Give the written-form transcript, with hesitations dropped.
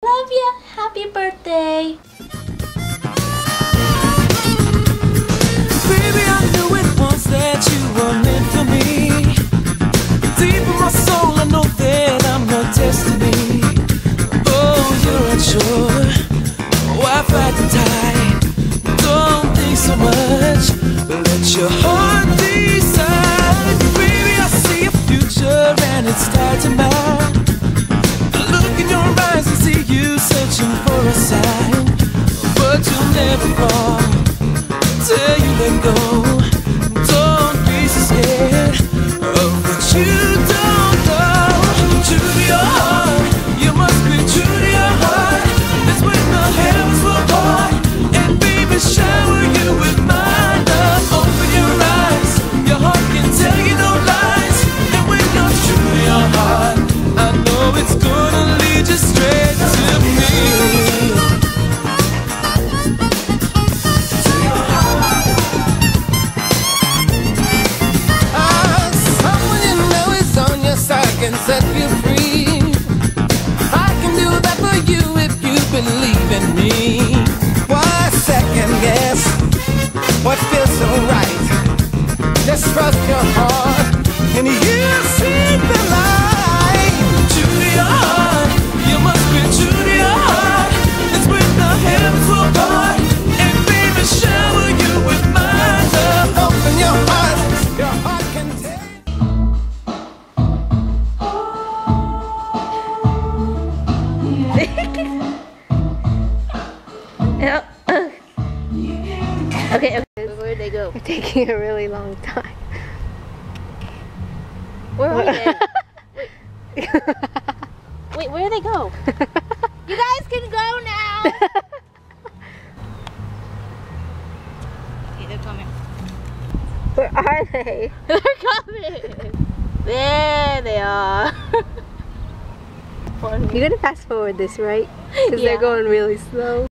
Love ya! Happy birthday! Baby, I knew it once that you were meant for me. Deep in my soul, I know that I'm your destiny. Oh, you're unsure. Oh, I fight the tide. Don't think so much. Let your heart decide. Baby, I see a future and it's tied to mine. I look in your eyes and see you searching for a sign, but you'll never fall till you let go. Don't be so scared of what you don't know. True to your heart, you must be true to your heart. That's when the heavens will part, and baby, shower you with my love. Open your eyes, your heart can tell you no lies. And when you're true to your heart, I know it's gonna lead you straight to me. Set you free. I can do that for you if you believe in me. Why second guess what feels so right? Just trust your heart and you'll see the light. True to your heart, you must be true to your heart. It's when the heavens will part, and baby, shower you with my love. Open your eyes, your heart can take. Okay, where'd they go? We're taking a really long time. Where are they? Wait. Wait, where'd they go? You guys can go now! Okay, they're coming. Where are they? They're coming! There they are! You're gonna fast forward this, right? Because yeah. They're going really slow.